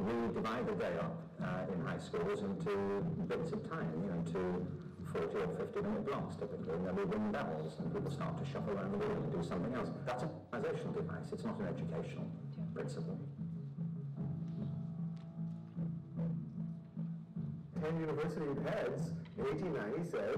we would divide the day up in high schools into bits of time, into 40 or 50-minute blocks typically, and then we ring bells and people start to shuffle around the room and do something else. That's a organizational device, it's not an educational principle. 10 university heads in 1890 said,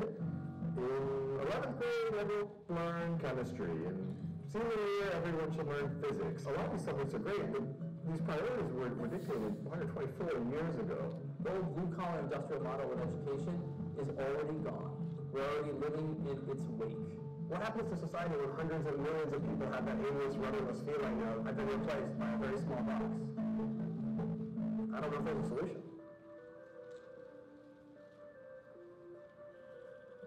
in 11th grade everyone learn chemistry, and senior year everyone should learn physics. A lot of these subjects are great, but these priorities were dictated 124 years ago. The old blue-collar industrial model of education is already gone. We're already living in its wake. What happens to society when hundreds of millions of people have that aimless, rudderless feeling of, I've been replaced by a very small box? I don't know if there's a solution.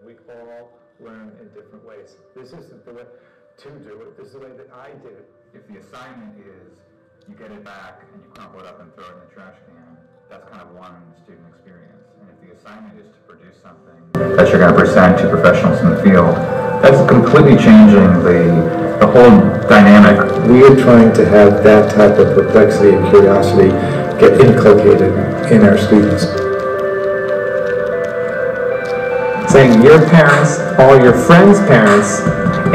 We all learn in different ways. This isn't the way to do it. This is the way that I did it. If the assignment is you get it back and you crumple it up and throw it in the trash can, that's kind of one student experience. And if the assignment is to produce something that you're going to present to professionals in the field, that's completely changing the whole dynamic. We are trying to have that type of perplexity and curiosity get inculcated in our students. Saying your parents, all your friends' parents,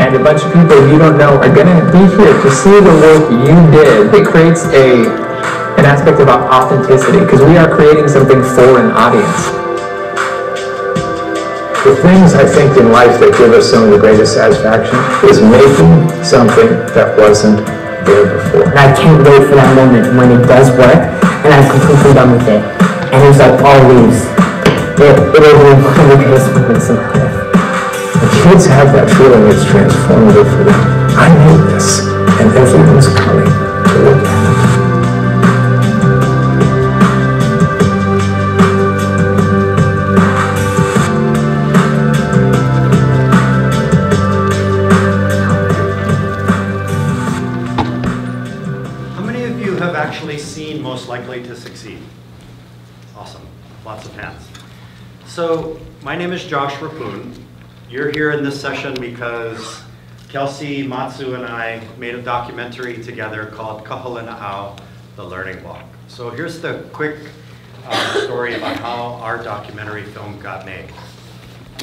and a bunch of people you don't know are going to be here to see the work you did. It creates an aspect about authenticity, because we are creating something for an audience. The things I think in life that give us some of the greatest satisfaction is making something that wasn't there before. And I can't wait for that moment when it does work and I'm completely done with it. And it's like all leaves. It will be one of the greatest moments in my life. The kids have that feeling it's transformative for them. I made this, and everyone's coming to look at it. Seen Most Likely to Succeed? Awesome, lots of hands. So my name is Josh Reppun. You're here in this session because Kelsey Matsu and I made a documentary together called Ka Helena A'o, The Learning Block. So here's the quick story about how our documentary film got made.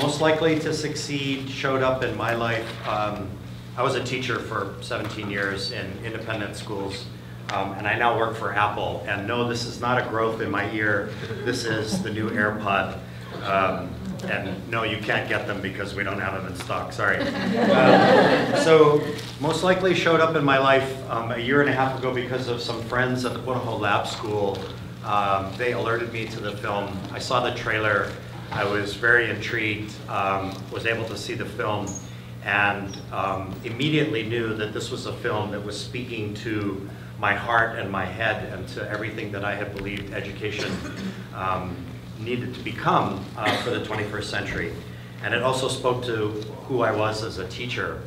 Most Likely to Succeed showed up in my life. I was a teacher for 17 years in independent schools. And I now work for Apple, and no, this is not a growth in my ear. This is the new AirPod, and no, you can't get them because we don't have them in stock, sorry. So Most Likely showed up in my life a year and a half ago because of some friends at the Punahou Lab School. They alerted me to the film. I saw the trailer. I was very intrigued, was able to see the film, and immediately knew that this was a film that was speaking to my heart and my head and to everything that I had believed education needed to become for the 21st century. And it also spoke to who I was as a teacher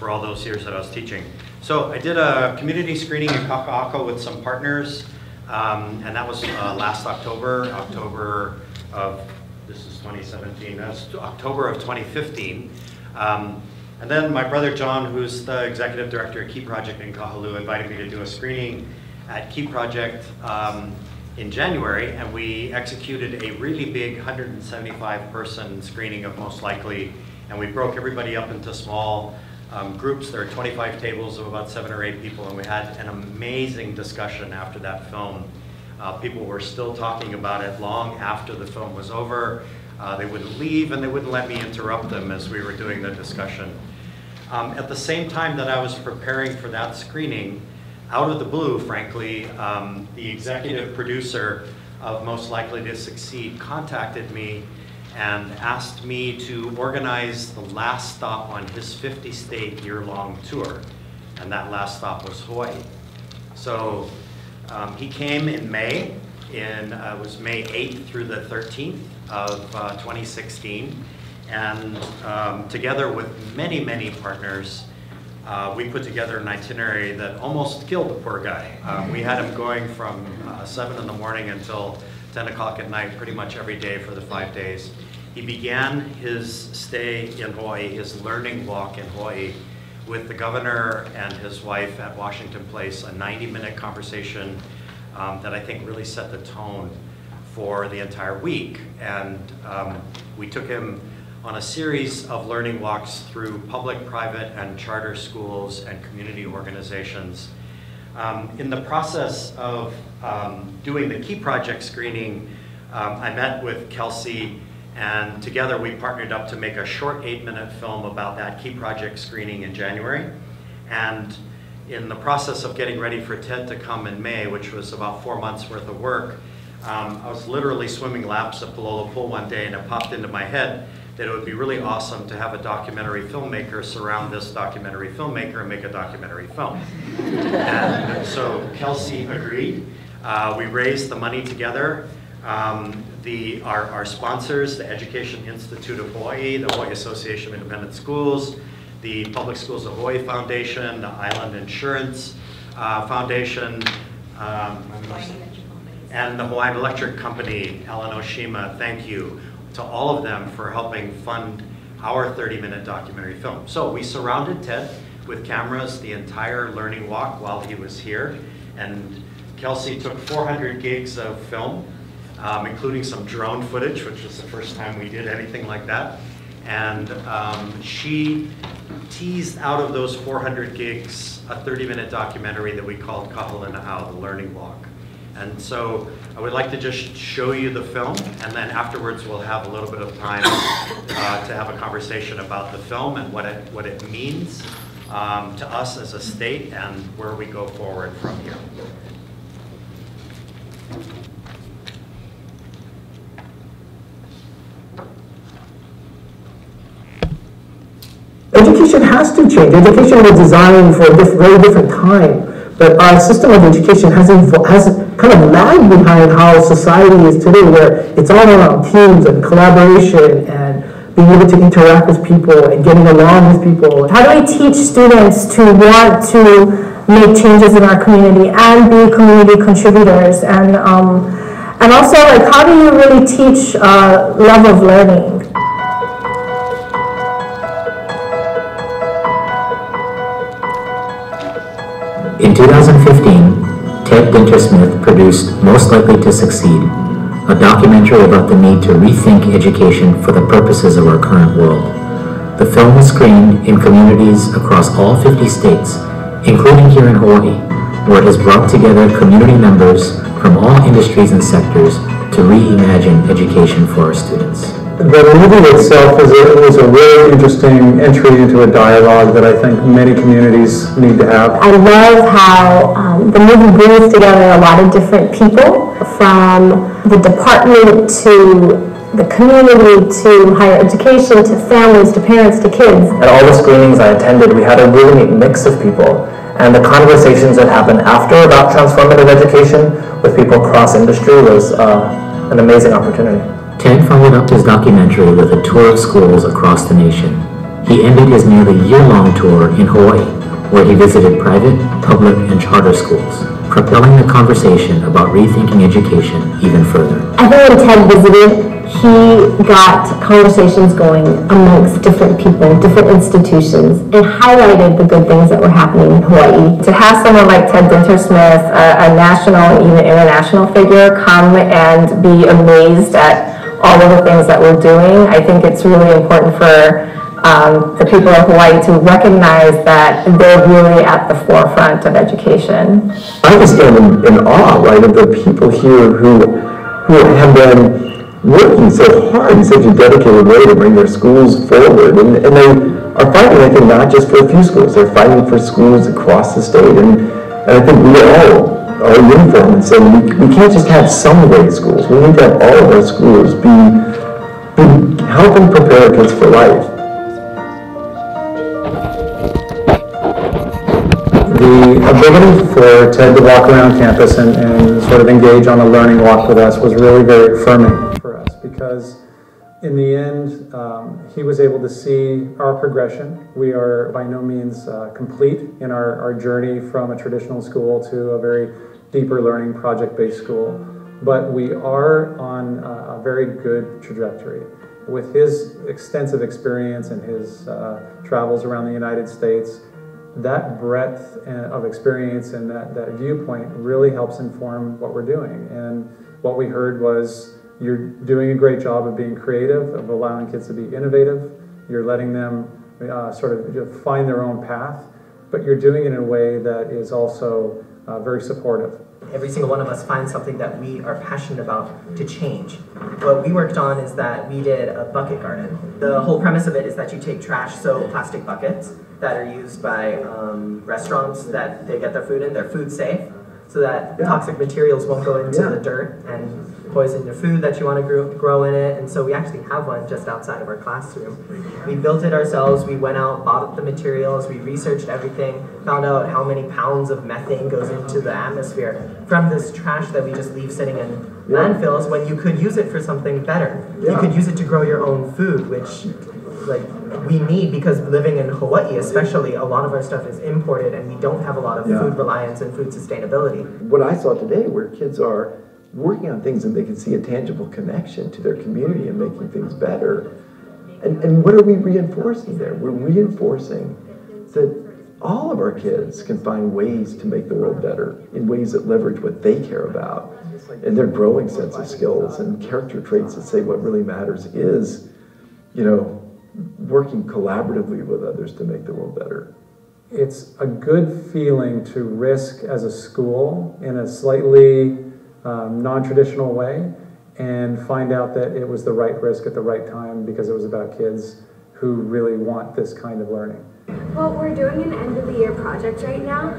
for all those years that I was teaching. So I did a community screening in Kaka'ako with some partners, and that was last October of, this is 2017, that's October of 2015. And then my brother John, who's the executive director at Key Project in Kahului, invited me to do a screening at Key Project in January, and we executed a really big 175-person screening of Most Likely, and we broke everybody up into small groups. There were 25 tables of about 7 or 8 people, and we had an amazing discussion after that film. People were still talking about it long after the film was over. They wouldn't leave, and they wouldn't let me interrupt them as we were doing the discussion. At the same time that I was preparing for that screening, out of the blue, frankly, the executive producer of Most Likely to Succeed contacted me and asked me to organize the last stop on his 50-state year-long tour, and that last stop was Hawaii. So he came in May, and it was May 8th through the 13th of 2016, and together with many, many partners, we put together an itinerary that almost killed the poor guy. We had him going from 7 in the morning until 10 o'clock at night, pretty much every day for the 5 days. He began his stay in Hawaii, his learning walk in Hawaii, with the governor and his wife at Washington Place, a 90-minute conversation that I think really set the tone for the entire week. And we took him on a series of learning walks through public, private, and charter schools and community organizations. In the process of doing the Key Project screening, I met with Kelsey, and together we partnered up to make a short 8-minute film about that Key Project screening in January. And in the process of getting ready for Ted to come in May, which was about 4 months worth of work, I was literally swimming laps at Palolo Pool one day, and it popped into my head that it would be really awesome to have a documentary filmmaker surround this documentary filmmaker and make a documentary film. And so Kelsey agreed. We raised the money together. Our sponsors, the Education Institute of Hawaii, the Hawaii Association of Independent Schools, the Public Schools of Hawaii Foundation, the Island Insurance Foundation, and the Hawaiian Electric Company, Alan Oshima, thank you to all of them for helping fund our 30-minute documentary film. So we surrounded Ted with cameras the entire learning walk while he was here, and Kelsey took 400 gigs of film, including some drone footage, which was the first time we did anything like that. And she teased out of those 400 gigs a 30-minute documentary that we called Ka Helena A'o, the learning walk. And so I would like to just show you the film, and then afterwards we'll have a little bit of time to have a conversation about the film and what it means to us as a state and where we go forward from here. Education has to change. Education was designed for a very different time. But our system of education has kind of lagged behind how society is today, where it's all around teams and collaboration and being able to interact with people and getting along with people. How do we teach students to want to make changes in our community and be community contributors? And also, like, how do you really teach love of learning? In 2015, Ted Dintersmith produced Most Likely to Succeed, a documentary about the need to rethink education for the purposes of our current world. The film was screened in communities across all 50 states, including here in Hawaii, where it has brought together community members from all industries and sectors to reimagine education for our students. The movie itself is a really interesting entry into a dialogue that I think many communities need to have. I love how the movie brings together a lot of different people, from the department to the community to higher education to families to parents to kids. At all the screenings I attended, we had a really neat mix of people, and the conversations that happened after about transformative education with people cross-industry was an amazing opportunity. Ted followed up his documentary with a tour of schools across the nation. He ended his nearly year-long tour in Hawaii, where he visited private, public, and charter schools, propelling the conversation about rethinking education even further. I think when Ted visited, he got conversations going amongst different people, different institutions, and highlighted the good things that were happening in Hawaii. To have someone like Ted Dintersmith, a national, even international figure, come and be amazed at all of the things that we're doing, I think it's really important for the people of Hawaii to recognize that they're really at the forefront of education. I was in awe, right, of the people here who have been working so hard in such a dedicated way to bring their schools forward. And they are fighting, I think, not just for a few schools, they're fighting for schools across the state. And I think we all are uniform and say we can't just have some great schools. We need to have all of our schools be helping prepare kids for life. The ability for Ted to walk around campus and sort of engage on a learning walk with us was really very affirming for us, because in the end, he was able to see our progression. We are by no means complete in our journey from a traditional school to a very deeper learning project-based school, but we are on a very good trajectory. With his extensive experience and his travels around the United States, that breadth of experience and that viewpoint really helps inform what we're doing. And what we heard was, you're doing a great job of being creative, of allowing kids to be innovative. You're letting them sort of find their own path, but you're doing it in a way that is also very supportive. Every single one of us finds something that we are passionate about to change. What we worked on is that we did a bucket garden. The whole premise of it is that you take trash, so plastic buckets that are used by restaurants that they get their food in, they're food safe, so that toxic materials won't go into the dirt and poison your food that you want to grow in it. And so we actually have one just outside of our classroom. We built it ourselves, we went out, bought up the materials, we researched everything, found out how many pounds of methane goes into the atmosphere from this trash that we just leave sitting in landfills when you could use it for something better. You could use it to grow your own food, which we need, because living in Hawaii especially, a lot of our stuff is imported and we don't have a lot of food reliance and food sustainability. What I saw today where kids are working on things and they can see a tangible connection to their community and making things better. And what are we reinforcing there? We're reinforcing that all of our kids can find ways to make the world better in ways that leverage what they care about and their growing sense of skills and character traits that say what really matters is, working collaboratively with others to make the world better. It's a good feeling to risk as a school in a slightly non-traditional way and find out that it was the right risk at the right time because it was about kids who really want this kind of learning. Well, we're doing an end of the year project right now,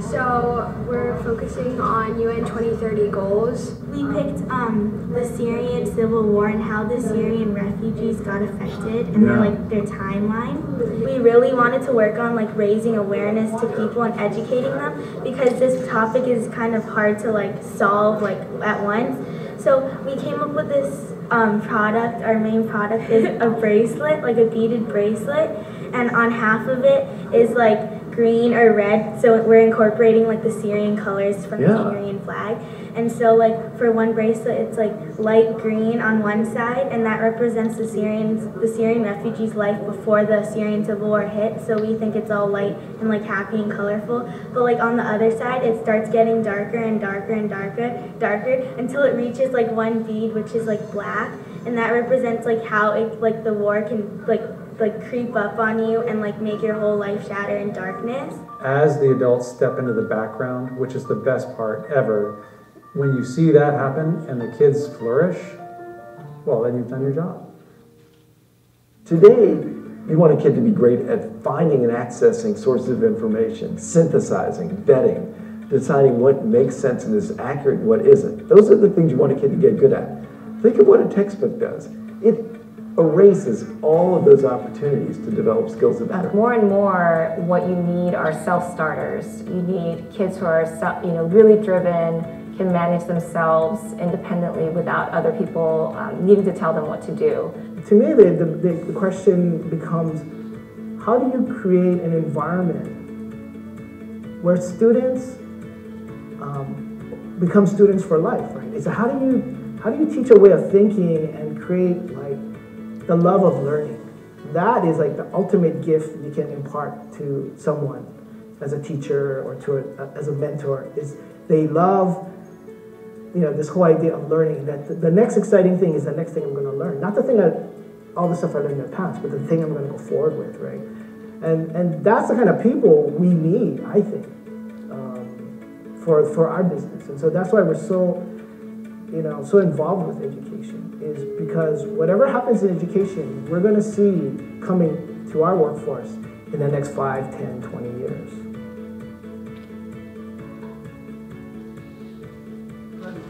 so we're focusing on UN 2030 goals. We picked the Syrian civil war and how the Syrian refugees got affected and their timeline. We really wanted to work on raising awareness to people and educating them, because this topic is kind of hard to solve at once. So we came up with this product. Our main product is a bracelet, a beaded bracelet. And on half of it is green or red, so we're incorporating the Syrian colors from the Syrian flag. And so for one bracelet, it's light green on one side, and that represents the Syrian refugees' life before the Syrian civil war hit. So we think it's all light and happy and colorful. But on the other side, it starts getting darker and darker and darker until it reaches one bead, which is black, and that represents how it the war can creep up on you and make your whole life shatter in darkness. As the adults step into the background, which is the best part ever, when you see that happen and the kids flourish, well, then you've done your job. Today, you want a kid to be great at finding and accessing sources of information, synthesizing, vetting, deciding what makes sense and is accurate and what isn't. Those are the things you want a kid to get good at. Think of what a textbook does. It erases all of those opportunities to develop skills that matter. More and more, what you need are self-starters. You need kids who are really driven, can manage themselves independently without other people needing to tell them what to do. To me, the question becomes, how do you create an environment where students become students for life, right? It's how do you teach a way of thinking and create the love of learning? That is the ultimate gift you can impart to someone as a teacher or as a mentor, is they love this whole idea of learning, that the next exciting thing is the next thing I'm going to learn. Not the thing that all the stuff I learned in the past, but the thing I'm going to go forward with, right? And that's the kind of people we need, I think, for our business. And so that's why we're so involved with education, is because whatever happens in education, we're going to see coming to our workforce in the next 5, 10, 20 years.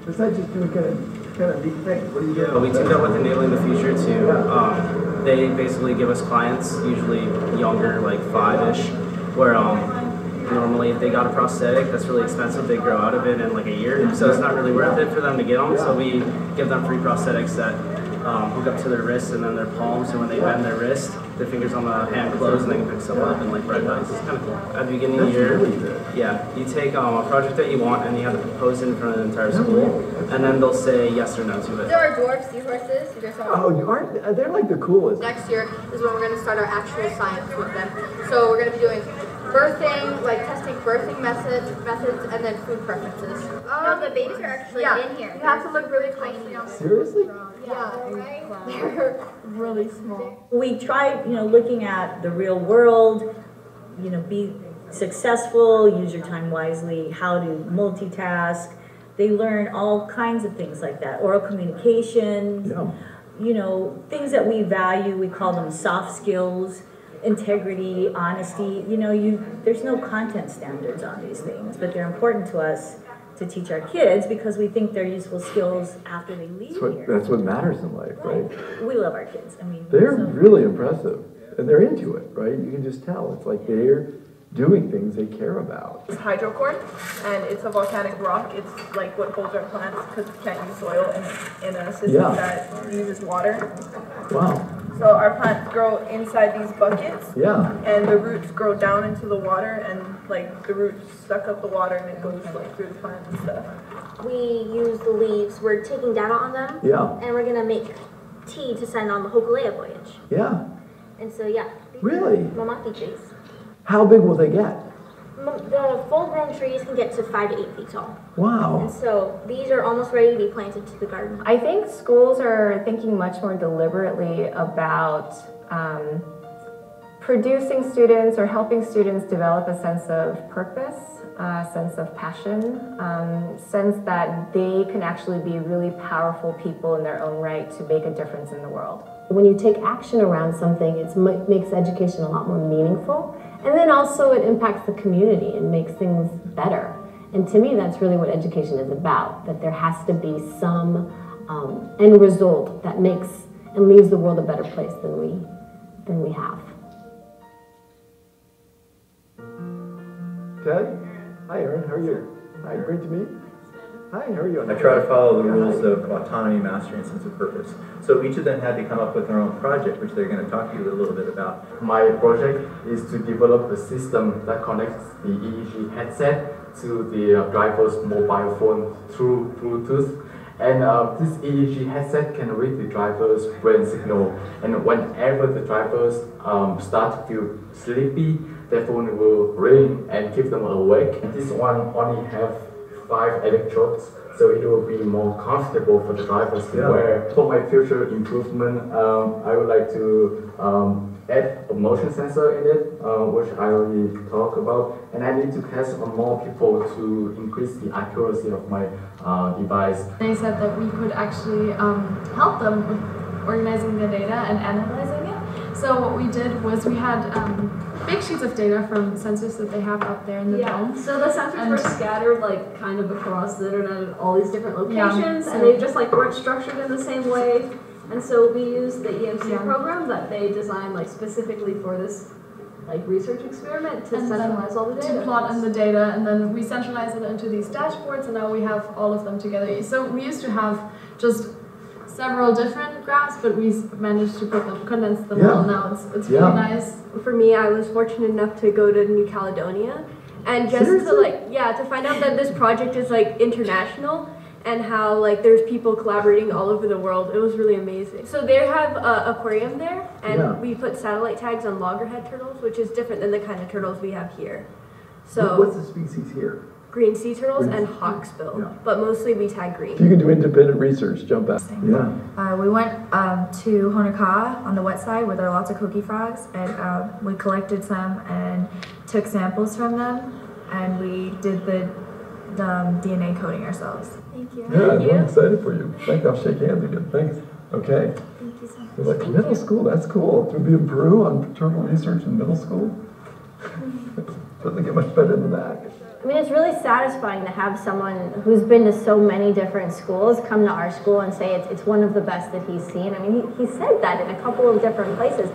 Besides just doing kind of a big thing, what do you do? We teamed up with Enabling the Future too. They basically give us clients, usually younger, like 5-ish, where normally if they got a prosthetic that's really expensive, they grow out of it in a year, so it's not really worth it for them to get them. So we give them free prosthetics that hook up to their wrists and then their palms, and when they bend their wrist, their fingers on the hand close and they can pick some up and write books. It's kind of cool. At the beginning of the year, you take a project that you want and you have to propose it in front of the entire school, and then they'll say yes or no to it. There are dwarf seahorses. You guys saw them? Oh, you aren't? They're the coolest. Next year is when we're going to start our actual science with them. So we're going to be doing birthing, like testing birthing methods, and then food preferences. Oh, the babies are actually in here. You have to look really closely. Seriously? Yeah, they're really small. We tried, you know, looking at the real world, you know, be successful, use your time wisely, how to multitask. They learn all kinds of things like that, oral communication, you know, things that we value. We call them soft skills, integrity, honesty. You know, there's no content standards on these things, but they're important to us to teach our kids because we think they're useful skills after they leave here. That's what matters in life, right? We love our kids. I mean, they're really impressive, and they're into it, right? You can just tell. It's like they're doing things they care about. It's hydrocorn, and it's a volcanic rock. It's like what holds our plants because we can't use soil in a system that uses water. Wow. So our plants grow inside these buckets, and the roots grow down into the water, and like the roots suck up the water, and it goes like through the plants and stuff. We use the leaves. We're taking data on them, and we're gonna make tea to send on the Hokulea voyage. Yeah. And so really, mamaki trees. How big will they get? The full-grown trees can get to 5 to 8 feet tall. Wow. And so these are almost ready to be planted to the garden. I think schools are thinking much more deliberately about producing students or helping students develop a sense of purpose, a sense of passion, sense that they can actually be really powerful people in their own right to make a difference in the world. When you take action around something, it makes education a lot more meaningful. And then also it impacts the community and makes things better. And to me, that's really what education is about, that there has to be some end result that makes and leaves the world a better place than we have. Ted? Hi, Erin. How are you? Hi, great to meet you. Hi, how are you? I try to follow the rules of autonomy, mastery, and sense of purpose. So each of them had to come up with their own project, which they're going to talk to you a little bit about. My project is to develop a system that connects the EEG headset to the driver's mobile phone through Bluetooth. And this EEG headset can read the driver's brain signal. And whenever the drivers start to feel sleepy, their phone will ring and keep them awake. This one only have 5 electrodes, so it will be more comfortable for the drivers to wear. For my future improvement, I would like to add a motion sensor in it, which I already talked about, and I need to test on more people to increase the accuracy of my device. They said that we could actually help them with organizing the data and analyzing it. So what we did was we had big sheets of data from sensors that they have up there in the dome. So the sensors were scattered like kind of across the internet at all these different locations, and they just like weren't structured in the same way. And so we used the EMC program that they designed like specifically for this like research experiment to centralize all the data. To plot in the data, and then we centralize it into these dashboards, and now we have all of them together. So we used to have just several different graphs, but we managed to condense them all now. It's really nice. For me, I was fortunate enough to go to New Caledonia, and just to to find out that this project is like international and how like there's people collaborating all over the world. It was really amazing. So they have an aquarium there, and we put satellite tags on loggerhead turtles, which is different than the kind of turtles we have here. So what's the species here? Green sea turtles and hawksbill, but mostly we tag green. If you can do independent research, jump back. Yeah. We went to Honoka'a on the wet side where there are lots of koki frogs, and we collected some and took samples from them, and we did the DNA coding ourselves. Thank you. Yeah, I'm excited for you. Thank you. I'll shake hands again. Thanks. Okay. Thank you so much. It's like middle school, that's cool. To be a brew on turtle research in middle school? Doesn't get much better than that. I mean, it's really satisfying to have someone who's been to so many different schools come to our school and say it's one of the best that he's seen. I mean, he said that in a couple of different places.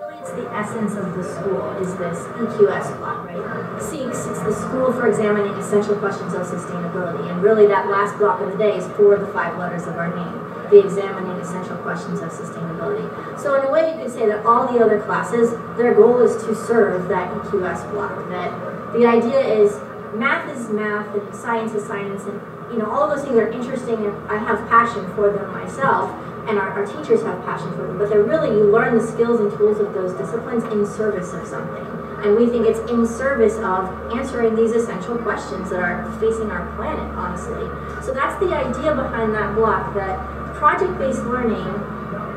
Really, it's the essence of the school is this EQS block, right? SEEQS, it's the School for Examining Essential Questions of Sustainability. And really, that last block of the day is for the 5 letters of our name. The Examining Essential Questions of Sustainability. So in a way, you could say that all the other classes, their goal is to serve that EQS block. That the idea is math is math, and science is science, and you know all of those things are interesting, and I have passion for them myself. and our teachers have passion for them, but they're really, you learn the skills and tools of those disciplines in service of something. And we think it's in service of answering these essential questions that are facing our planet, honestly. So that's the idea behind that block, that project-based learning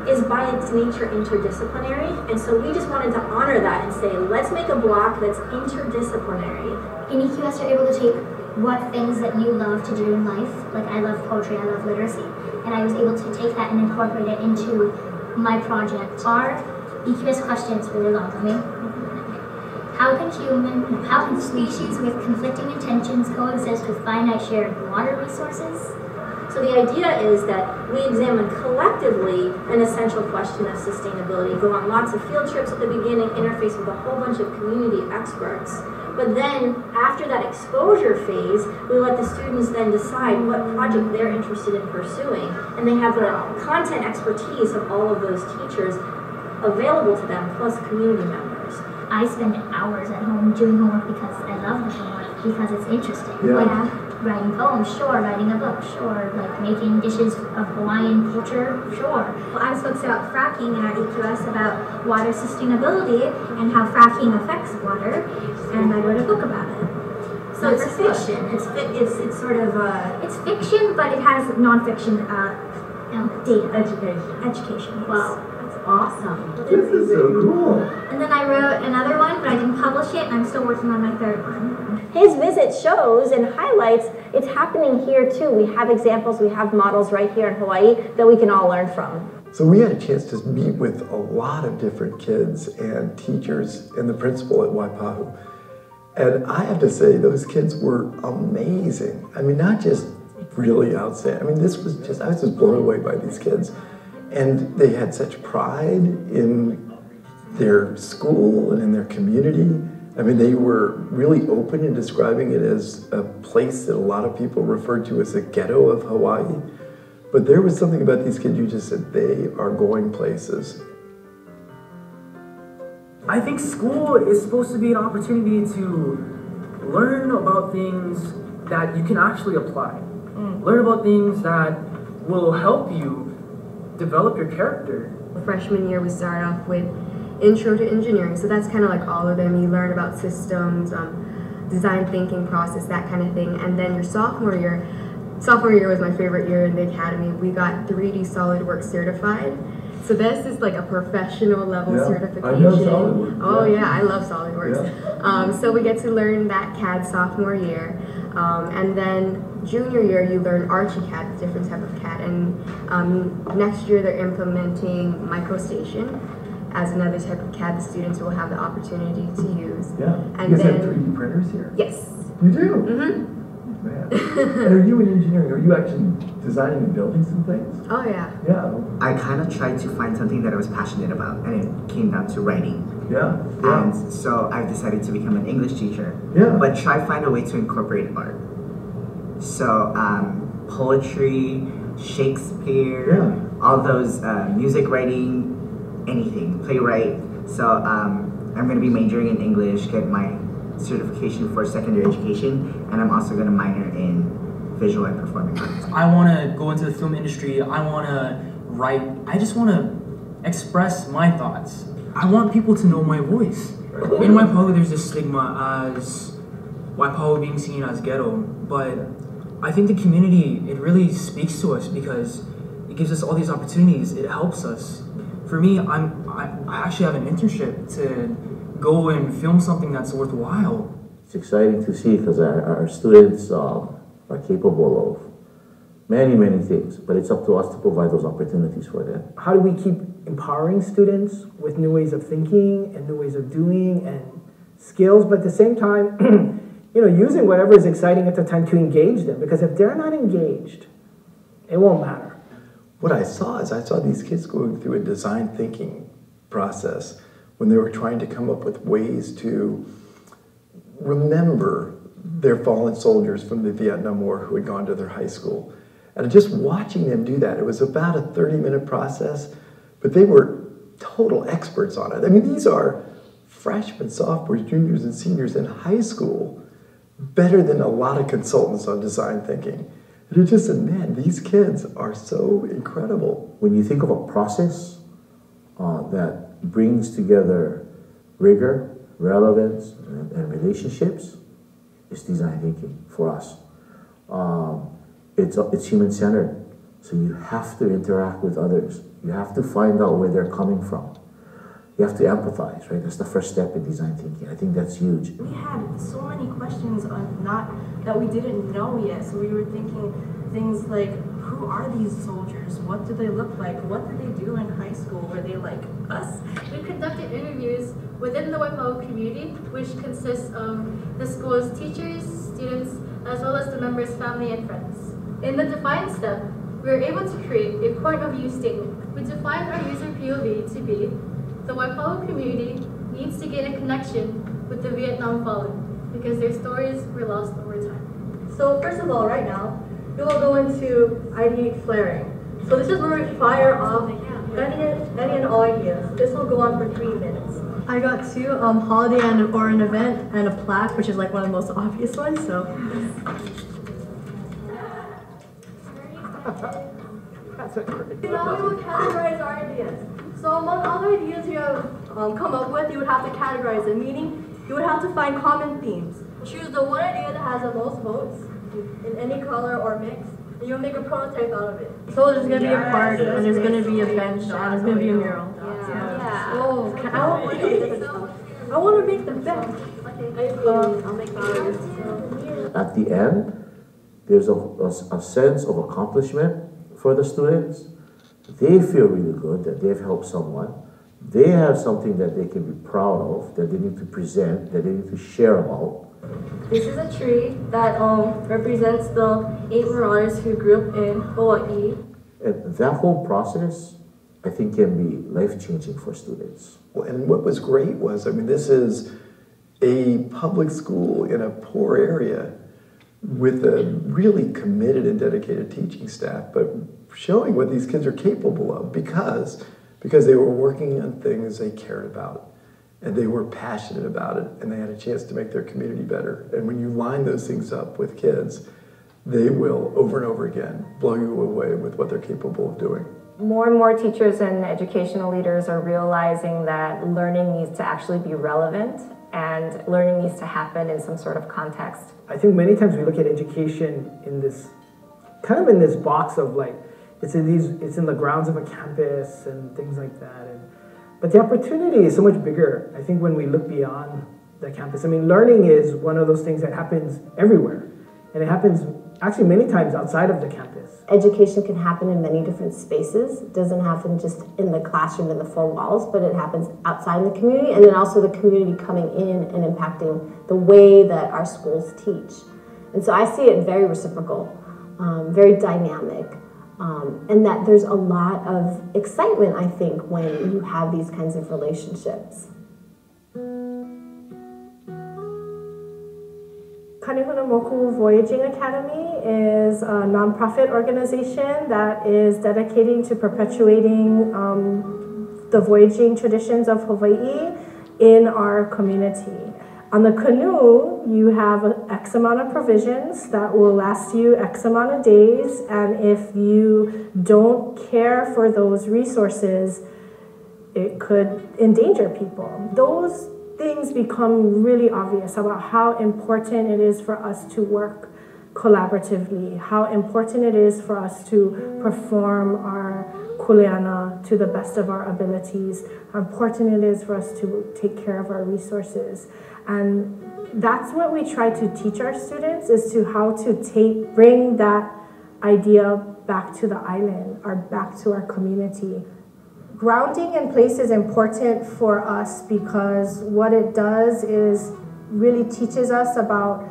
is by its nature interdisciplinary, and so we just wanted to honor that and say, let's make a block that's interdisciplinary. In EQS, you're able to take what things that you love to do in life, like I love poetry, I love literacy, and I was able to take that and incorporate it into my project. Our EQS questions really welcome me. How can species with conflicting intentions coexist with finite shared water resources? So the idea is that we examine collectively an essential question of sustainability, go on lots of field trips at the beginning, interface with a whole bunch of community experts. But then, after that exposure phase, we let the students then decide what project they're interested in pursuing, and they have the content expertise of all of those teachers available to them, plus community members. I spend hours at home doing homework because I love the homework, because it's interesting. Yeah. Like writing poems, sure. Writing a book, sure. Like making dishes of Hawaiian culture, sure. Well, I spoke about fracking in our EQS, about water sustainability and how fracking affects water, and I wrote a book about it. So it's fiction. It's sort of it's fiction, but it has nonfiction data. Education. Yes. Wow. Awesome. This is so cool. And then I wrote another one, but I didn't publish it, and I'm still working on my third one. His visit shows and highlights it's happening here too. We have examples, we have models right here in Hawaii that we can all learn from. So we had a chance to meet with a lot of different kids and teachers and the principal at Waipahu. And I have to say, those kids were amazing. I mean, not just really outstanding. I mean, this was just, I was just blown away by these kids. And they had such pride in their school and in their community. I mean, they were really open in describing it as a place that a lot of people referred to as the ghetto of Hawaii. But there was something about these kids, you just said, they are going places. I think school is supposed to be an opportunity to learn about things that you can actually apply. Learn about things that will help you develop your character. Freshman year, we start off with Intro to Engineering, so that's kind of like all of them. You learn about systems, design thinking process, that kind of thing. And then your sophomore year was my favorite year in the academy. We got 3D SolidWorks certified. So this is like a professional level certification. I love SolidWorks. Oh yeah, I love SolidWorks. Yeah. So we get to learn that CAD sophomore year. And then junior year, you learn ArchiCAD, a different type of CAD. And next year, they're implementing MicroStation as another type of CAD the students will have the opportunity to use. Yeah, and you guys have 3D printers here? Yes. You do? Mm-hmm. Man. And are you in engineering? Are you actually designing and building some things? Oh, yeah. Yeah. I kind of tried to find something that I was passionate about, and it came down to writing. Yeah. And so I decided to become an English teacher. Yeah. But try to find a way to incorporate art. So poetry, Shakespeare, all those music writing, anything, playwright. So I'm going to be majoring in English, get my certification for secondary education, and I'm also going to minor in visual and performing arts. I want to go into the film industry. I want to write. I just want to express my thoughts. I want people to know my voice. In Waipahu, there's this stigma as Waipahu being seen as ghetto, but I think the community, it really speaks to us because it gives us all these opportunities. It helps us. For me, I actually have an internship to go and film something that's worthwhile. It's exciting to see because our students are capable of many things, but it's up to us to provide those opportunities for them. How do we keep empowering students with new ways of thinking and new ways of doing and skills, but at the same time, you know, using whatever is exciting at the time to engage them, because if they're not engaged, it won't matter. What I saw is I saw these kids going through a design thinking process when they were trying to come up with ways to remember their fallen soldiers from the Vietnam War who had gone to their high school. And just watching them do that, it was about a 30-minute process, but they were total experts on it. I mean, these are freshmen, sophomores, juniors, and seniors in high school, better than a lot of consultants on design thinking. And you're just, man, these kids are so incredible. When you think of a process that brings together rigor, relevance, and relationships, it's design thinking for us. It's human-centered. So you have to interact with others. You have to find out where they're coming from. You have to empathize, right? That's the first step in design thinking. I think that's huge. We had so many questions on that we didn't know yet. So we were thinking things like, who are these soldiers? What do they look like? What did they do in high school? Were they like us? We conducted interviews within the Waipahu community, which consists of the school's teachers, students, as well as the members' family and friends. In the define step, we were able to create a point of view statement. We defined our user POV to be: the Waipahu community needs to gain a connection with the Vietnam fallen because their stories were lost over time. So first of all, right now, we will go into idea flaring. So this is where we fire off any and all ideas. This will go on for 3 minutes. I got two, holiday or an event, and a plaque, which is like one of the most obvious ones, so. That's a great. Now we will categorize our ideas. So among all the ideas you have come up with, you would have to categorize them, meaning you would have to find common themes. Choose the one idea that has the most votes in any color or mix, and you'll make a prototype out of it. So there's going to be a park, and there's going to be a bench, and there's going to be a mural. Yeah. Oh, I want to make the bench. I'll make the bench. At the end, there's a sense of accomplishment for the students. They feel really good that they've helped someone. They have something that they can be proud of, that they need to present, that they need to share about. This is a tree that represents the 8 marauders who grew up in Hawaii. And that whole process, I think, can be life-changing for students. And what was great was, I mean, this is a public school in a poor area with a really committed and dedicated teaching staff, but showing what these kids are capable of because they were working on things they cared about and they were passionate about it, and they had a chance to make their community better. And when you line those things up with kids, they will, over and over again, blow you away with what they're capable of doing. More and more teachers and educational leaders are realizing that learning needs to actually be relevant, and learning needs to happen in some sort of context. I think many times we look at education in this, kind of in this box of like, it's in the grounds of a campus and things like that. But the opportunity is so much bigger, I think, when we look beyond the campus. I mean, learning is one of those things that happens everywhere, and it happens actually many times outside of the campus. Education can happen in many different spaces. It doesn't happen just in the classroom and the four walls, but it happens outside the community, and then also the community coming in and impacting the way that our schools teach. And so I see it very reciprocal, very dynamic, and that there's a lot of excitement, I think, when you have these kinds of relationships. Kanehunamoku Voyaging Academy is a nonprofit organization that is dedicated to perpetuating the voyaging traditions of Hawaii in our community. On the canoe, you have X amount of provisions that will last you X amount of days, and if you don't care for those resources, it could endanger people. Those things become really obvious about how important it is for us to work collaboratively, how important it is for us to perform our kuleana to the best of our abilities, how important it is for us to take care of our resources. And that's what we try to teach our students, is to how to bring that idea back to the island or back to our community. Grounding in place is important for us because what it does is really teaches us about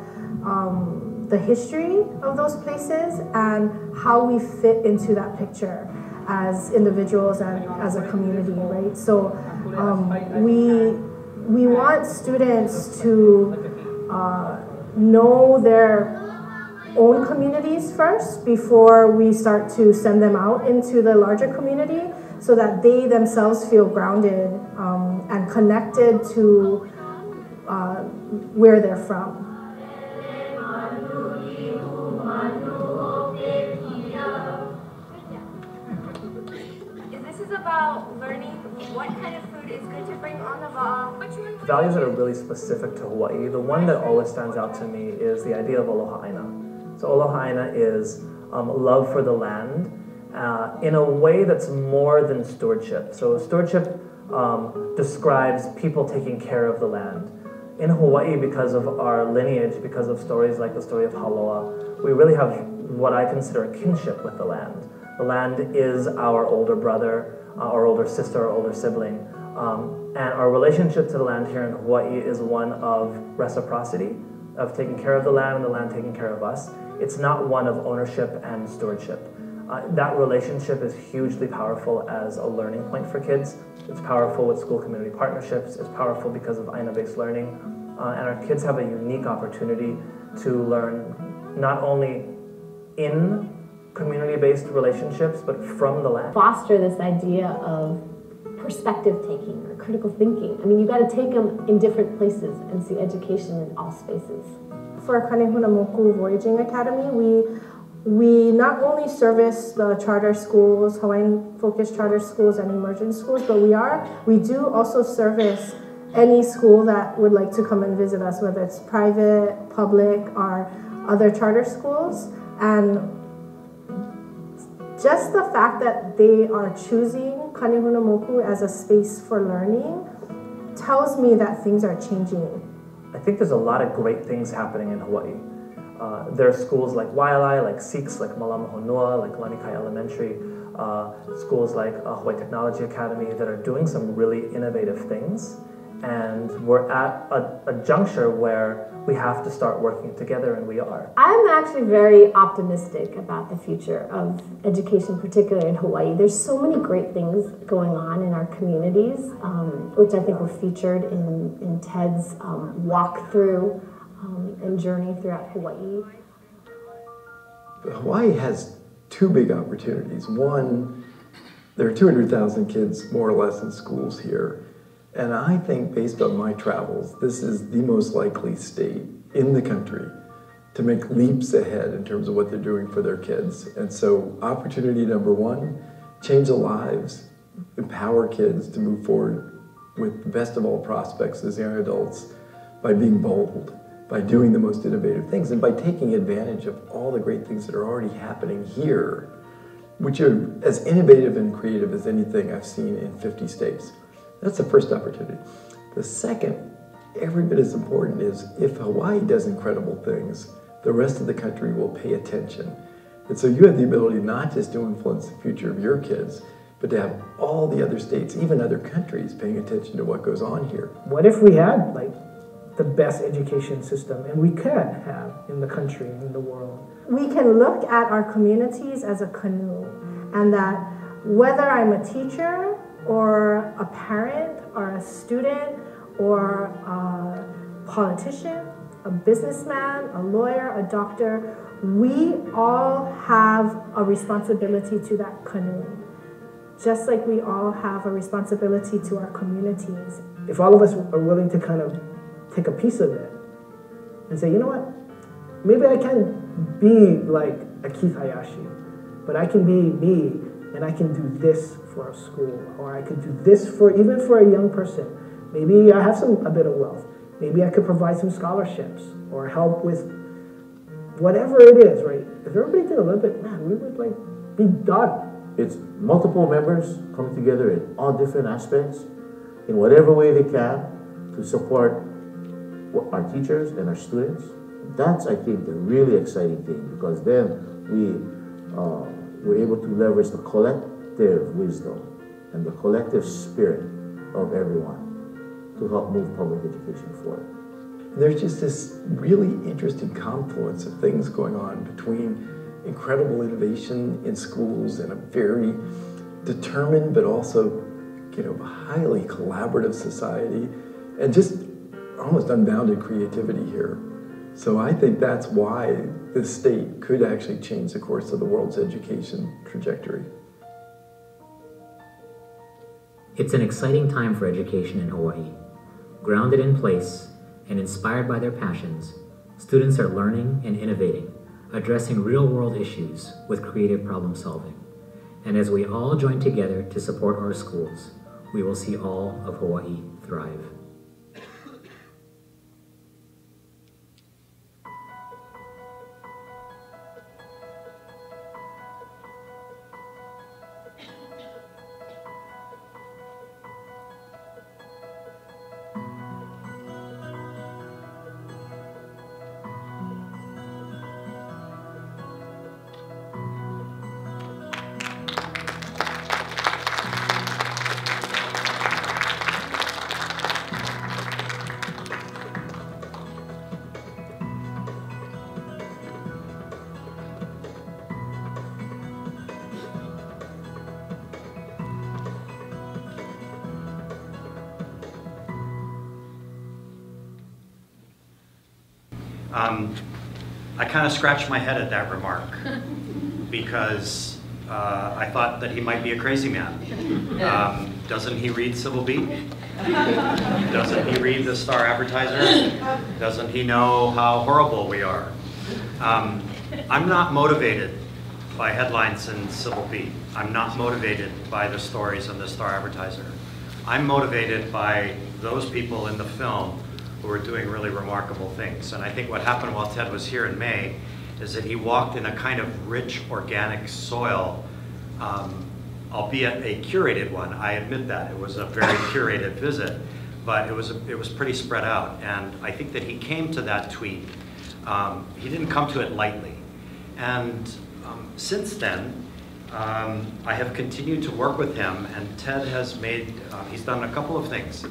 the history of those places and how we fit into that picture as individuals and as a community, right? So we want students to know their own communities first before we start to send them out into the larger community, so that they themselves feel grounded and connected to where they're from. about learning what kind of food is good to bring on the ball? Values that are really specific to Hawaii. The one that always stands out to me is the idea of aloha ʻāina. So aloha ʻāina is love for the land in a way that's more than stewardship. So stewardship describes people taking care of the land. In Hawaii, because of our lineage, because of stories like the story of Haloa, we really have what I consider a kinship with the land. The land is our older brother, our older sister, our older sibling. And our relationship to the land here in Hawaii is one of reciprocity, of taking care of the land and the land taking care of us. It's not one of ownership and stewardship. That relationship is hugely powerful as a learning point for kids. It's powerful with school community partnerships. It's powerful because of ʻāina-based learning. And our kids have a unique opportunity to learn not only in community-based relationships, but from the land. Foster this idea of perspective taking or critical thinking. I mean, you got to take them in different places and see education in all spaces. For Kanehunamoku Voyaging Academy, we not only service the charter schools, Hawaiian-focused charter schools and emergent schools, but we do also service any school that would like to come and visit us, whether it's private, public, or other charter schools. And just the fact that they are choosing Kanehunamoku as a space for learning tells me that things are changing. I think there's a lot of great things happening in Hawaii. There are schools like Wailai, like SEEQS, like Malamahonoa, like Lanikai Elementary, schools like Hawaii Technology Academy that are doing some really innovative things. And we're at a juncture where we have to start working together, and we are. I'm actually very optimistic about the future of education, particularly in Hawaii. There's so many great things going on in our communities, which I think were featured in Ted's walkthrough and journey throughout Hawaii. Hawaii has two big opportunities. One, there are 200,000 kids more or less in schools here. And I think, based on my travels, this is the most likely state in the country to make leaps ahead in terms of what they're doing for their kids. And so opportunity number one, change the lives, empower kids to move forward with the best of all prospects as young adults by being bold, by doing the most innovative things, and by taking advantage of all the great things that are already happening here, which are as innovative and creative as anything I've seen in 50 states. That's the first opportunity. The second, every bit as important, is if Hawaii does incredible things, the rest of the country will pay attention. And so you have the ability not just to influence the future of your kids, but to have all the other states, even other countries, paying attention to what goes on here. What if we had, like, the best education system, and we could have in the country and in the world? We can look at our communities as a canoe, and that whether I'm a teacher, or a parent, or a student, or a politician, a businessman, a lawyer, a doctor, we all have a responsibility to that canoe, just like we all have a responsibility to our communities. If all of us are willing to kind of take a piece of it and say, you know what, maybe I can be like a Keith Hayashi, but I can be me, and I can do this for a school, or I could do this for even for a young person. Maybe I have a bit of wealth. Maybe I could provide some scholarships or help with whatever it is, right? If everybody did a little bit, man, we would like be done. It's multiple members coming together in all different aspects, in whatever way they can, to support our teachers and our students. That's, I think, the really exciting thing, because then we're able to leverage the collective wisdom and the collective spirit of everyone to help move public education forward. There's just this really interesting confluence of things going on between incredible innovation in schools and a very determined but also, you know, highly collaborative society, and just almost unbounded creativity here. So I think that's why this state could actually change the course of the world's education trajectory. It's an exciting time for education in Hawaii. Grounded in place and inspired by their passions, students are learning and innovating, addressing real-world issues with creative problem solving. And as we all join together to support our schools, we will see all of Hawaii thrive. I kind of scratched my head at that remark because I thought that he might be a crazy man. Doesn't he read Civil Beat? Doesn't he read the Star Advertiser? Doesn't he know how horrible we are? I'm not motivated by headlines in Civil Beat. I'm not motivated by the stories in the Star Advertiser. I'm motivated by those people in the film who are doing really remarkable things. And I think what happened while Ted was here in May is that he walked in a kind of rich organic soil, albeit a curated one. I admit that. It was a very curated visit, but it was pretty spread out. And I think that he came to that tweet. He didn't come to it lightly. And since then, I have continued to work with him, and Ted has made, he's done a couple of things.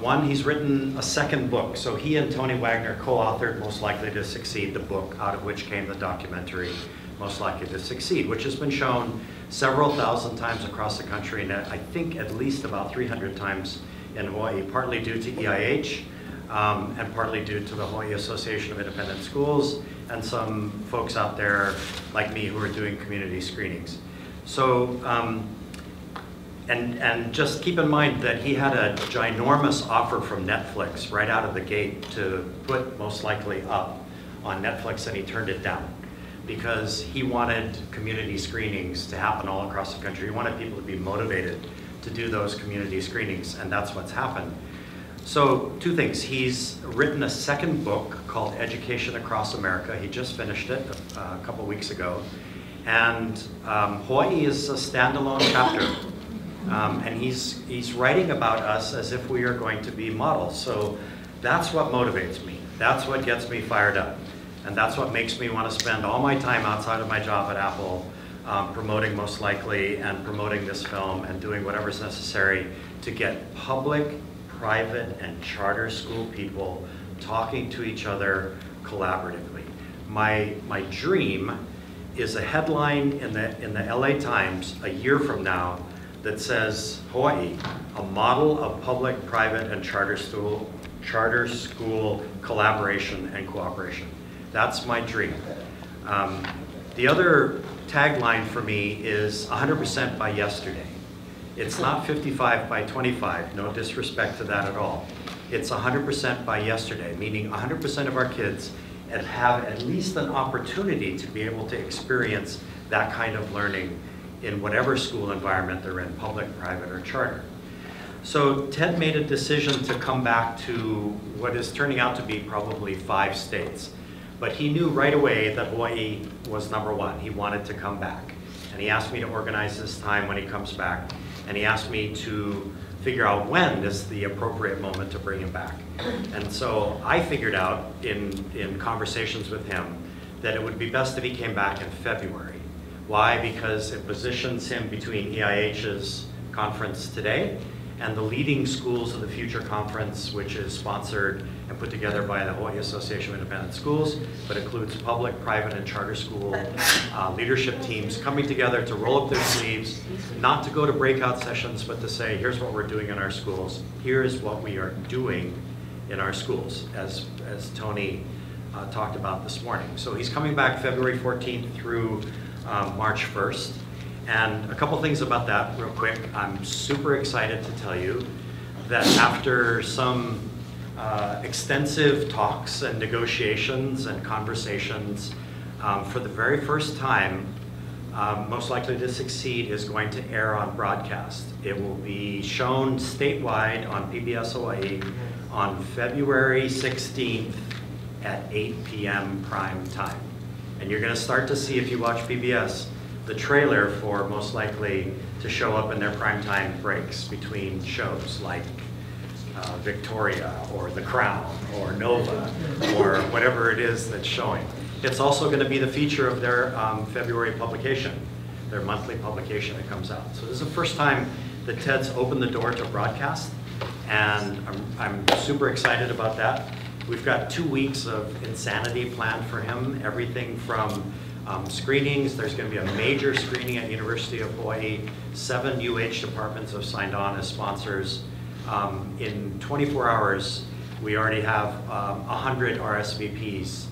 One, he's written a second book. So he and Tony Wagner co-authored Most Likely to Succeed, the book out of which came the documentary Most Likely to Succeed, which has been shown several thousand times across the country, and I think at least about 300 times in Hawaii, partly due to EIH and partly due to the Hawaii Association of Independent Schools and some folks out there like me who are doing community screenings. So. And just keep in mind that he had a ginormous offer from Netflix right out of the gate to put Most Likely up on Netflix, and he turned it down because he wanted community screenings to happen all across the country. He wanted people to be motivated to do those community screenings, and that's what's happened. So two things. He's written a second book called Education Across America. He just finished it a couple weeks ago. And Hawaii is a standalone chapter. And he's writing about us as if we are going to be models. So that's what motivates me. That's what gets me fired up. And that's what makes me want to spend all my time outside of my job at Apple promoting Most Likely and promoting this film and doing whatever's necessary to get public, private, and charter school people talking to each other collaboratively. My dream is a headline in the LA Times a year from now that says, Hawaii, a model of public, private, and charter school collaboration and cooperation. That's my dream. The other tagline for me is 100% by yesterday. It's not 55 by 25, no disrespect to that at all. It's 100% by yesterday, meaning 100% of our kids have at least an opportunity to be able to experience that kind of learning in whatever school environment they're in, public, private, or charter. So Ted made a decision to come back to what is turning out to be probably 5 states. But he knew right away that Hawaii was number one. He wanted to come back. And he asked me to organize this time when he comes back. And he asked me to figure out when is the appropriate moment to bring him back. And so I figured out in conversations with him that it would be best if he came back in February. Why? Because it positions him between EIH's conference today and the Leading Schools of the Future Conference, which is sponsored and put together by the Hawaii Association of Independent Schools, but includes public, private, and charter school leadership teams coming together to roll up their sleeves, not to go to breakout sessions, but to say, here's what we're doing in our schools. Here's what we are doing in our schools, as Tony talked about this morning. So he's coming back February 14th through March 1st. And a couple things about that real quick. I'm super excited to tell you that after some extensive talks and negotiations and conversations, for the very first time, Most Likely to Succeed is going to air on broadcast. It will be shown statewide on PBS Hawaii on February 16th at 8 p.m. prime time. And you're going to start to see, if you watch PBS, the trailer for Most Likely to show up in their prime time breaks between shows like Victoria or The Crown or Nova or whatever it is that's showing. It's also going to be the feature of their February publication, their monthly publication that comes out. So this is the first time that TED's opened the door to broadcast, and I'm super excited about that. We've got 2 weeks of insanity planned for him, everything from screenings. There's going to be a major screening at University of Hawaii. 7 UH departments have signed on as sponsors. In 24 hours, we already have 100 RSVPs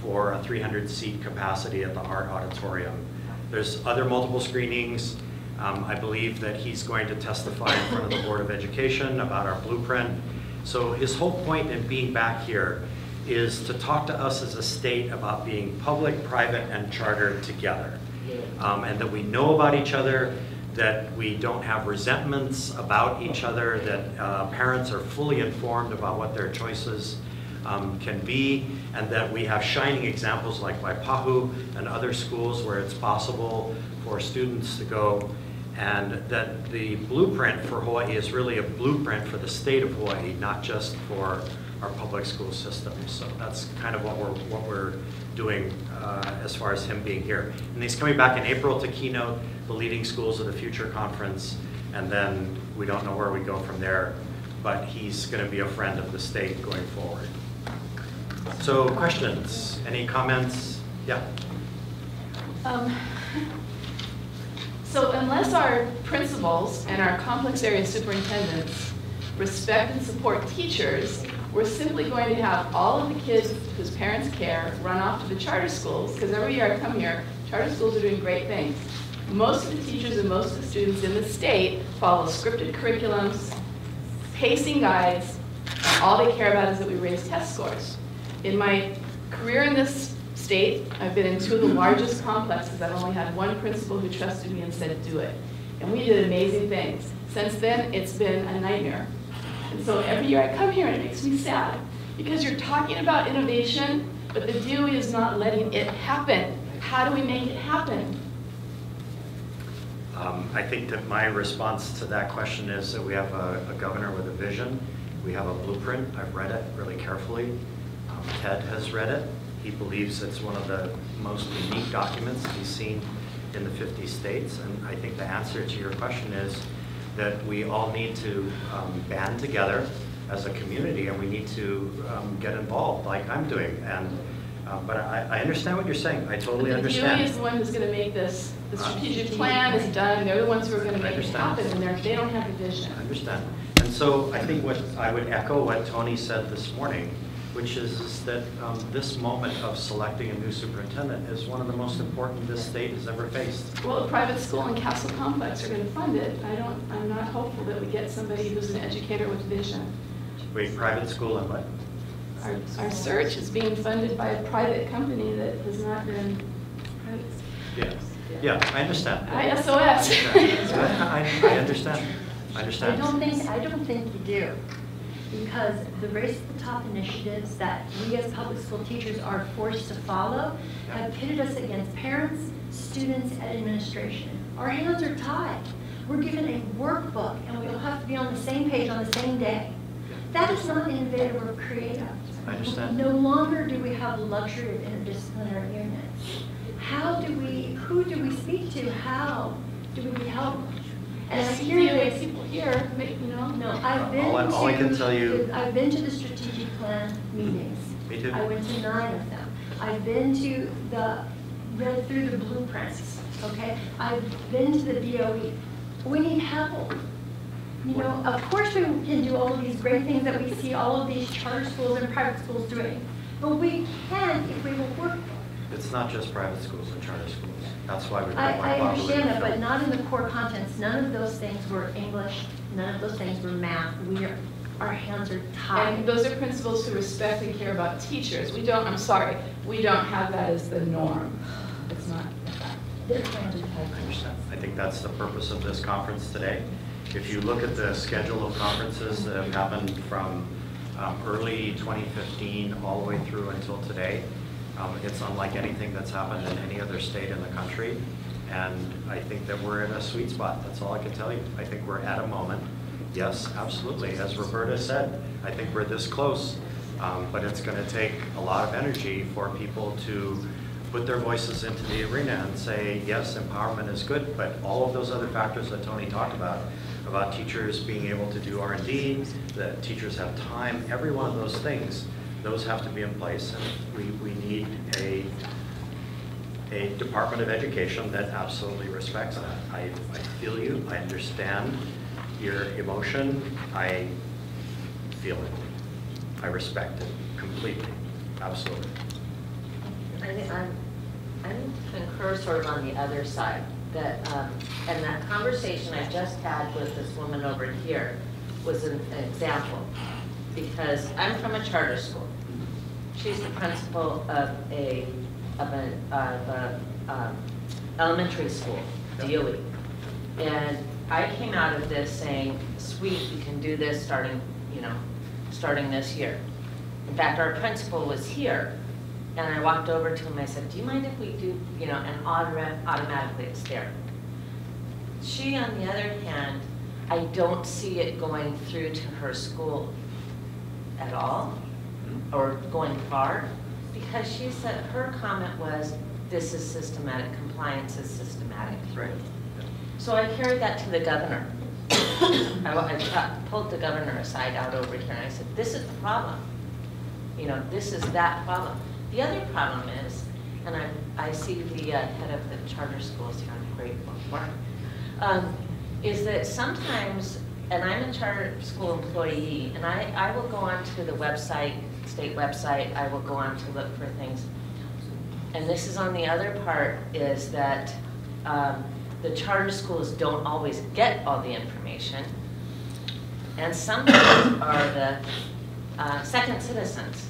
for a 300-seat capacity at the Art Auditorium. There's other multiple screenings. I believe that he's going to testify in front of the Board of Education about our blueprint. So his whole point in being back here is to talk to us as a state about being public, private, and charter together. And that we know about each other, that we don't have resentments about each other, that parents are fully informed about what their choices can be, and that we have shining examples like Waipahu and other schools where it's possible for students to go, and that the blueprint for Hawaii is really a blueprint for the state of Hawaii, not just for our public school system. So that's kind of what we're doing as far as him being here. And he's coming back in April to keynote the Leading Schools of the Future Conference, and then we don't know where we go from there, but he's going to be a friend of the state going forward. So questions, any comments? Yeah. So unless our principals and our complex area superintendents respect and support teachers, we're simply going to have all of the kids whose parents care run off to the charter schools, because every year I come here, charter schools are doing great things. Most of the teachers and most of the students in the state follow scripted curriculums, pacing guides, and all they care about is that we raise test scores. In my career in this state, I've been in 2 of the largest complexes. I've only had 1 principal who trusted me and said, do it. And we did amazing things. Since then, it's been a nightmare. And so every year I come here and it makes me sad, because you're talking about innovation, but the DOE is not letting it happen. How do we make it happen? I think that my response to that question is that we have a governor with a vision. We have a blueprint. I've read it really carefully. Ted has read it. He believes it's one of the most unique documents that he's seen in the 50 states. And I think the answer to your question is that we all need to band together as a community, and we need to get involved like I'm doing. And but I understand what you're saying. I totally understand. The DOE is the one who's going to make this. The strategic plan is done. They're the ones who are going to make it happen, and they don't have a vision. I understand. And so I think what I would echo what Tony said this morning, which is that this moment of selecting a new superintendent is one of the most important this state has ever faced. Well, a private school and Castle Complex are going to fund it. I'm not hopeful that we get somebody who's an educator with vision. Wait, private school and what? Our search is being funded by a private company that has not been private. Yeah, yeah, I understand. ISOS. I understand. I understand. I don't think you do. Because the Race to the Top initiatives that we as public school teachers are forced to follow have pitted us against parents, students, and administration. Our hands are tied. We're given a workbook, and we all have to be on the same page on the same day. That is not innovative or creative. I understand. No longer do we have the luxury of interdisciplinary units. How do we, who do we speak to? How do we be helpful? And I hear you people here, you know. No, I've been to the strategic plan meetings. Me too. I went to 9 of them. I've been to read through the blueprints. Okay. I've been to the DOE. We need help. You know, of course we can do all of these great things that we see all of these charter schools and private schools doing, but we can if we will work. It's not just private schools and charter schools. That's why we're I understand that, but not in the core contents. None of those things were English. None of those things were math. Our hands are tied. And those are principals who respect and care about teachers. We don't have that as the norm. It's not. I think that's the purpose of this conference today. If you look at the schedule of conferences that have happened from early 2015 all the way through until today, it's unlike anything that's happened in any other state in the country. And I think that we're in a sweet spot. That's all I can tell you. I think we're at a moment. Yes, absolutely. As Roberta said, I think we're this close. But it's going to take a lot of energy for people to put their voices into the arena and say, yes, empowerment is good, but all of those other factors that Tony talked about teachers being able to do R&D, that teachers have time, every one of those things, those have to be in place. And we need a Department of Education that absolutely respects that. I feel you. I understand your emotion. I feel it. I respect it completely, absolutely. I concur sort of on the other side. That and that conversation I just had with this woman over here was an example, because I'm from a charter school. She's the principal of an elementary school, DOE, and I came out of this saying, "Sweet, you can do this starting, you know, starting this year." In fact, our principal was here. And I walked over to him and I said, do you mind if we do, you know, and automatically it's there. She, on the other hand, I don't see it going through to her school at all, or going far, because she said, her comment was, this is systematic, compliance is systematic. Right. So I carried that to the governor. I pulled the governor aside out over here and I said, this is the problem. You know, this is that problem. The other problem is, and I see the head of the charter schools here, I'm grateful for, is that sometimes, and I'm a charter school employee, and I will go onto the website, state website, I will go on to look for things. And this is on the other part, is that the charter schools don't always get all the information, and sometimes are the second citizens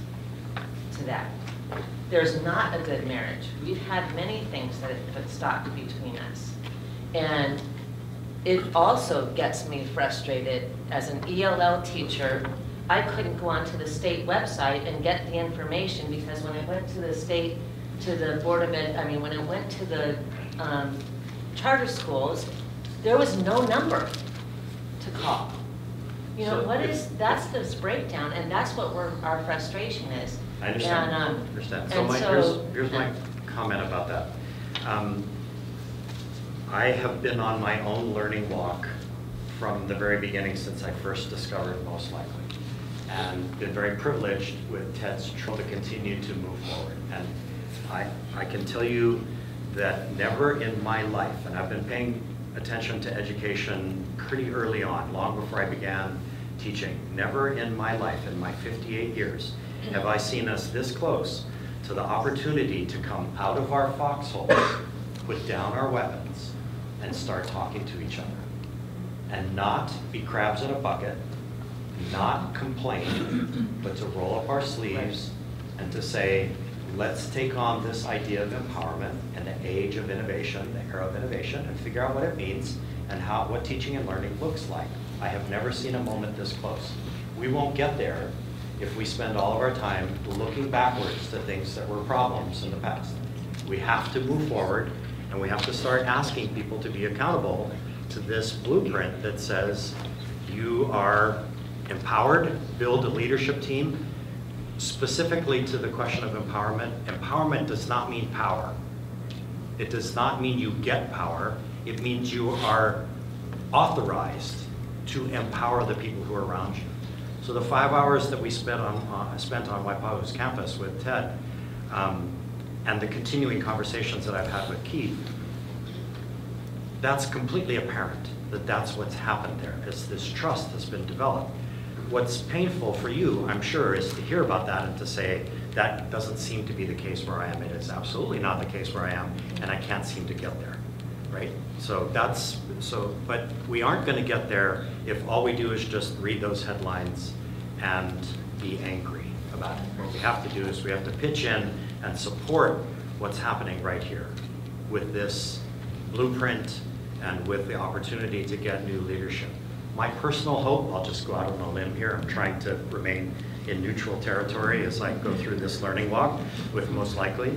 to that. There's not a good marriage. We've had many things that have been stopped between us. And it also gets me frustrated. As an ELL teacher, I couldn't go onto the state website and get the information, because when I went to the state, to the Board of Ed, I mean, when I went to the charter schools, there was no number to call. You know, that's this breakdown, and that's what our frustration is. I understand. And, So, here's my comment about that. I have been on my own learning walk from the very beginning since I first discovered Most Likely, and been very privileged with Ted's trial to continue to move forward. And I can tell you that never in my life, and I've been paying attention to education pretty early on, long before I began teaching, never in my life, in my 58 years, have I seen us this close to the opportunity to come out of our foxhole, put down our weapons, and start talking to each other. And not be crabs in a bucket, not complain, but to roll up our sleeves and to say, let's take on this idea of empowerment and the age of innovation, the era of innovation, and figure out what it means and how what teaching and learning looks like. I have never seen a moment this close. We won't get there if we spend all of our time looking backwards to things that were problems in the past. We have to move forward, and we have to start asking people to be accountable to this blueprint that says you are empowered, build a leadership team. Specifically to the question of empowerment, empowerment does not mean power. It does not mean you get power. It means you are authorized to empower the people who are around you. So the 5 hours that we spent on Waipahu's campus with Ted, and the continuing conversations that I've had with Keith, that's completely apparent that that's what's happened there. It's this trust that's been developed. What's painful for you, I'm sure, is to hear about that and to say, that doesn't seem to be the case where I am. It is absolutely not the case where I am, and I can't seem to get there, right? But we aren't gonna get there if all we do is just read those headlines and be angry about it. What we have to do is we have to pitch in and support what's happening right here with this blueprint and with the opportunity to get new leadership. My personal hope, I'll just go out on a limb here, I'm trying to remain in neutral territory as I go through this learning walk with Most Likely.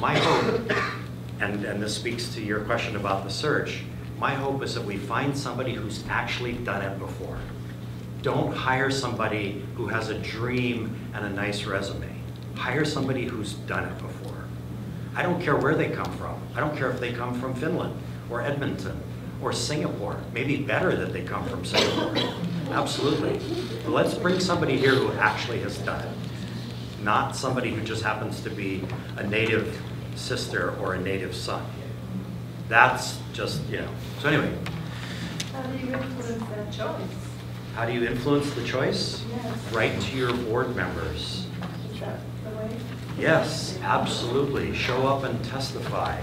My hope, and this speaks to your question about the search, my hope is that we find somebody who's actually done it before. Don't hire somebody who has a dream and a nice resume. Hire somebody who's done it before. I don't care where they come from. I don't care if they come from Finland or Edmonton or Singapore. Maybe better that they come from Singapore. Absolutely. But let's bring somebody here who actually has done it, not somebody who just happens to be a native sister or a native son. That's just, you know. So anyway. How do you influence that choice? How do you influence the choice? Yes. Write to your board members. Is that the way? Yes, absolutely. Show up and testify.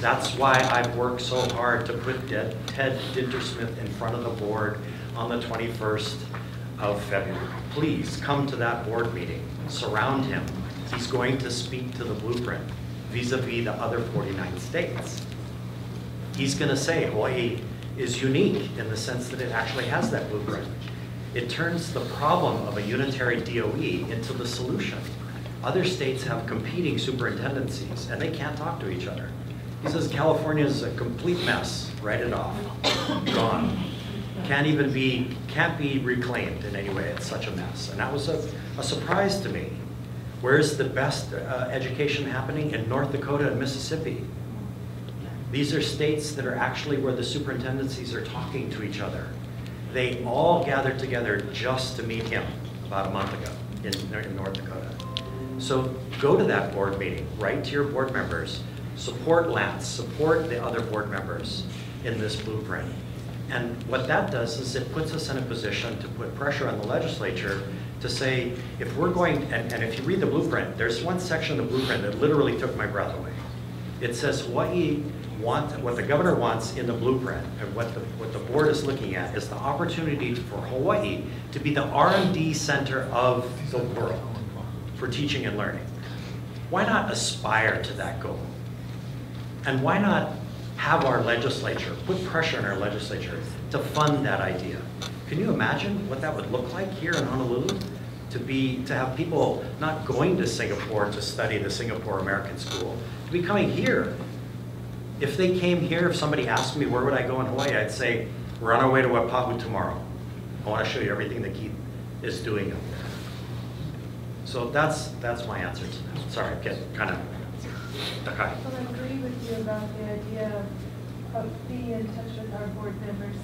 That's why I've worked so hard to put Ted Dintersmith in front of the board on the 21st of February. Please come to that board meeting. Surround him. He's going to speak to the blueprint vis-a-vis the other 49 states. He's going to say Hawaii is unique in the sense that it actually has that blueprint. It turns the problem of a unitary DOE into the solution. Other states have competing superintendencies, and they can't talk to each other. He says California is a complete mess. Write it off. Gone. Can't be reclaimed in any way. It's such a mess. And that was a surprise to me. Where's the best education happening? In North Dakota and Mississippi. These are states that are actually where the superintendencies are talking to each other. They all gathered together just to meet him about a month ago in North Dakota. So go to that board meeting, write to your board members, support Lance, support the other board members in this blueprint. And what that does is it puts us in a position to put pressure on the legislature to say, if we're going, and if you read the blueprint, there's one section of the blueprint that literally took my breath away. It says what the governor wants in the blueprint, and what the board is looking at is the opportunity for Hawaii to be the R&D center of the world for teaching and learning. Why not aspire to that goal? And why not have our legislature, put pressure on our legislature to fund that idea? Can you imagine what that would look like here in Honolulu? To have people not going to Singapore to study the Singapore American School, to be coming here. If they came here, if somebody asked me where would I go in Hawaii, I'd say, we're on our way to Waipahu tomorrow. I want to show you everything that Keith is doing up there. So that's my answer to that. Sorry, I get kind of stuck on. Well, I agree with you about the idea of being in touch with our board members.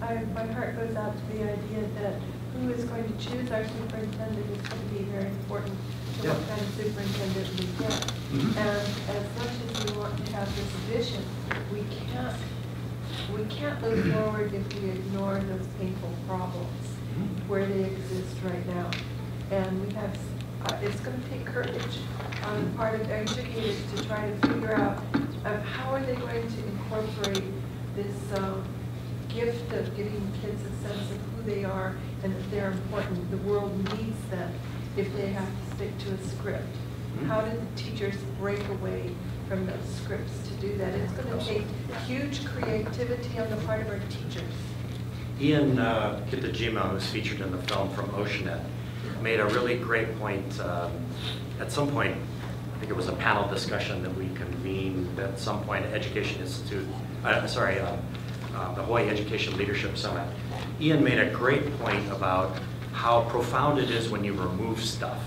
My heart goes out to the idea that who is going to choose our superintendent is going to be very important to what kind of superintendent we get. Mm-hmm. And as much as we want to have this vision, we can't move forward if we ignore those painful problems where they exist right now. And we have, it's going to take courage on the part of educators to try to figure out how are they going to incorporate this gift of giving kids a sense of who they are and that they're important. The world needs them if they have to stick to a script. How do the teachers break away from those scripts to do that? It's going to take huge creativity on the part of our teachers. Ian Kitajima, who's featured in the film from Oceanet, made a really great point. At some point, I think it was a panel discussion that we convened at some point at Education Institute, the Hawaii Education Leadership Summit. Ian made a great point about how profound it is when you remove stuff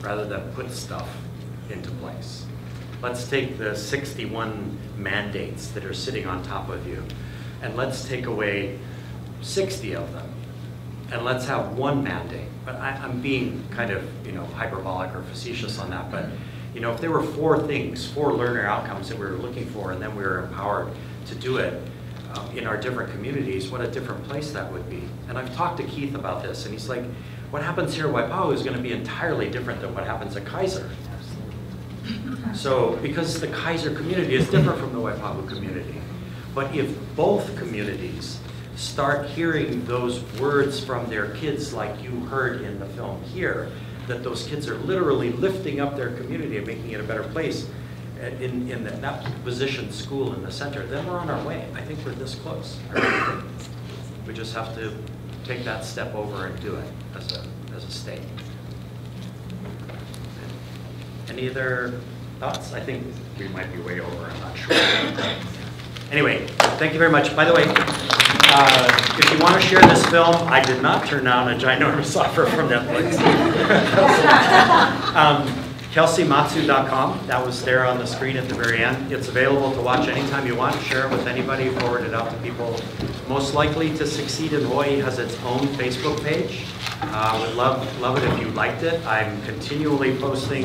rather than put stuff into place. Let's take the 61 mandates that are sitting on top of you, and let's take away 60 of them, and let's have one mandate. But I'm being kind of, you know, hyperbolic or facetious on that, but you know, if there were four things, four learner outcomes that we were looking for, and then we were empowered to do it, in our different communities, what a different place that would be. And I've talked to Keith about this, and he's like, what happens here at Waipahu is going to be entirely different than what happens at Kaiser. Absolutely. So, because the Kaiser community is different from the Waipahu community. But if both communities start hearing those words from their kids like you heard in the film here, that those kids are literally lifting up their community and making it a better place, in that position school in the center, then we're on our way. I think we're this close. We just have to take that step over and do it as a state. Any other thoughts? I think we might be way over, I'm not sure. Anyway, thank you very much. By the way, if you want to share this film, I did not turn down a ginormous offer from Netflix. KelseyMatsu.com, that was there on the screen at the very end. It's available to watch anytime you want. Share it with anybody, forward it out to people. Most Likely to Succeed in Hawaii has its own Facebook page. Would love it if you liked it. I'm continually posting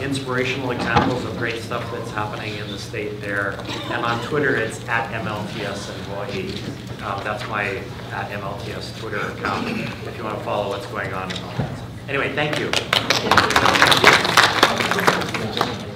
inspirational examples of great stuff that's happening in the state there. And on Twitter, it's @MLTS in Hawaii. That's my @MLTS Twitter account if you want to follow what's going on and all that. Anyway, thank you.